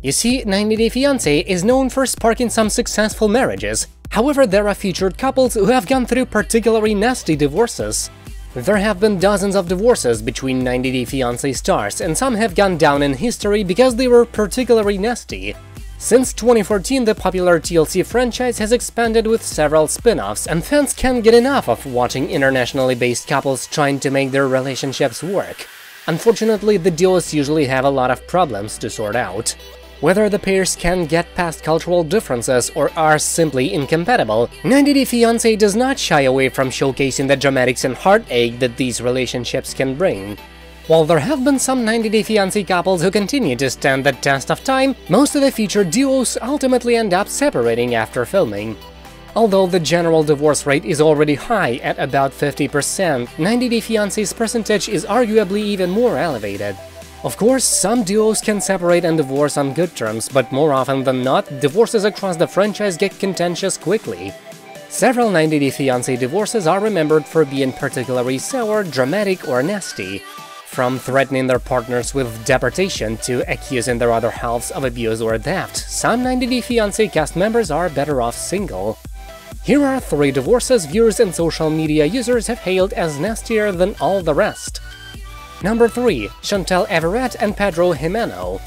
You see, 90 Day Fiancé is known for sparking some successful marriages, however there are featured couples who have gone through particularly nasty divorces. There have been dozens of divorces between 90 Day Fiancé stars, and some have gone down in history because they were particularly nasty. Since 2014, the popular TLC franchise has expanded with several spin-offs, and fans can't get enough of watching internationally based couples trying to make their relationships work. Unfortunately, the duos usually have a lot of problems to sort out. Whether the pairs can get past cultural differences or are simply incompatible, 90 Day Fiancé does not shy away from showcasing the dramatics and heartache that these relationships can bring. While there have been some 90 Day Fiancé couples who continue to stand the test of time, most of the featured duos ultimately end up separating after filming. Although the general divorce rate is already high at about 50%, 90 Day Fiancé's percentage is arguably even more elevated. Of course, some duos can separate and divorce on good terms, but more often than not, divorces across the franchise get contentious quickly. Several 90 Day Fiancé divorces are remembered for being particularly sour, dramatic, or nasty. From threatening their partners with deportation to accusing their other halves of abuse or theft, some 90 Day Fiancé cast members are better off single. Here are 3 divorces viewers and social media users have hailed as nastier than all the rest. Number 3. Chantel Everett and Pedro Jimeno.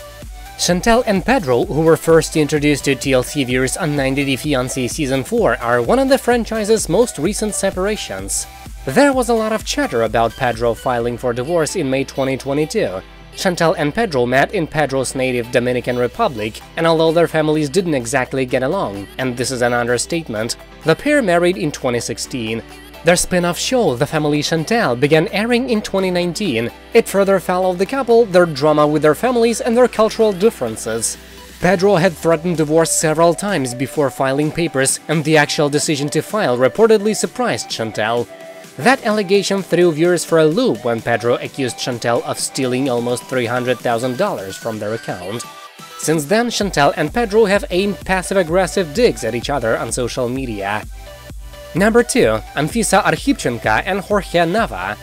Chantel and Pedro, who were first introduced to TLC viewers on 90 Day Fiancé Season 4, are one of the franchise's most recent separations. There was a lot of chatter about Pedro filing for divorce in May 2022. Chantel and Pedro met in Pedro's native Dominican Republic, and although their families didn't exactly get along, and this is an understatement, the pair married in 2016. Their spin-off show, The Family Chantel, began airing in 2019. It further followed the couple, their drama with their families, and their cultural differences. Pedro had threatened divorce several times before filing papers, and the actual decision to file reportedly surprised Chantel. That allegation threw viewers for a loop when Pedro accused Chantel of stealing almost $300,000 from their account. Since then, Chantel and Pedro have aimed passive-aggressive digs at each other on social media. Number 2. Anfisa Arkhipchenko and Jorge Nava.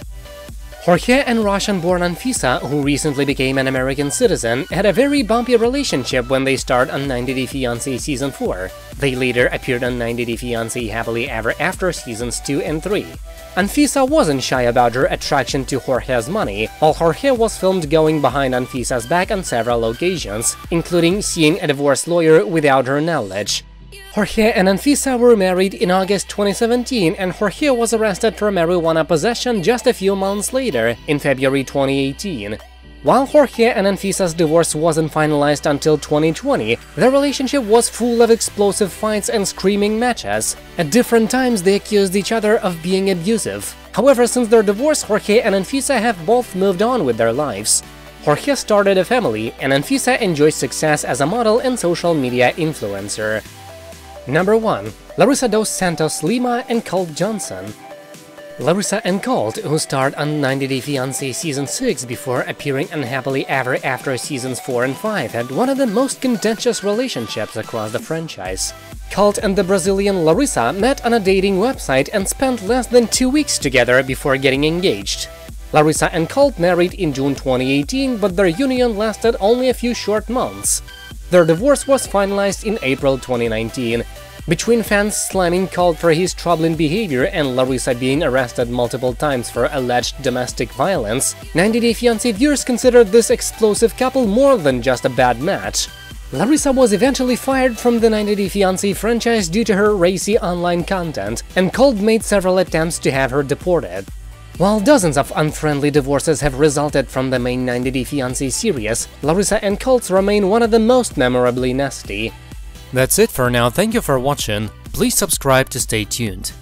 Jorge and Russian-born Anfisa, who recently became an American citizen, had a very bumpy relationship when they starred on 90 Day Fiancé Season 4. They later appeared on 90 Day Fiancé Happily Ever After Seasons 2 and 3. Anfisa wasn't shy about her attraction to Jorge's money, while Jorge was filmed going behind Anfisa's back on several occasions, including seeing a divorce lawyer without her knowledge. Jorge and Anfisa were married in August 2017, and Jorge was arrested for marijuana possession just a few months later, in February 2018. While Jorge and Anfisa's divorce wasn't finalized until 2020, their relationship was full of explosive fights and screaming matches. At different times, they accused each other of being abusive. However, since their divorce, Jorge and Anfisa have both moved on with their lives. Jorge started a family, and Anfisa enjoys success as a model and social media influencer. Number 1. Larissa Dos Santos Lima and Colt Johnson. Larissa and Colt, who starred on 90 Day Fiancé Season 6 before appearing on Happily Ever After Seasons 4 and 5, had one of the most contentious relationships across the franchise. Colt and the Brazilian Larissa met on a dating website and spent less than 2 weeks together before getting engaged. Larissa and Colt married in June 2018, but their union lasted only a few short months. Their divorce was finalized in April 2019. Between fans slamming Colt for his troubling behavior and Larissa being arrested multiple times for alleged domestic violence, 90 Day Fiancé viewers considered this explosive couple more than just a bad match. Larissa was eventually fired from the 90 Day Fiancé franchise due to her racy online content, and Colt made several attempts to have her deported. While dozens of unfriendly divorces have resulted from the main 90 Day Fiancé series, Larissa and Colt remain one of the most memorably nasty. That's it for now, thank you for watching, please subscribe to stay tuned.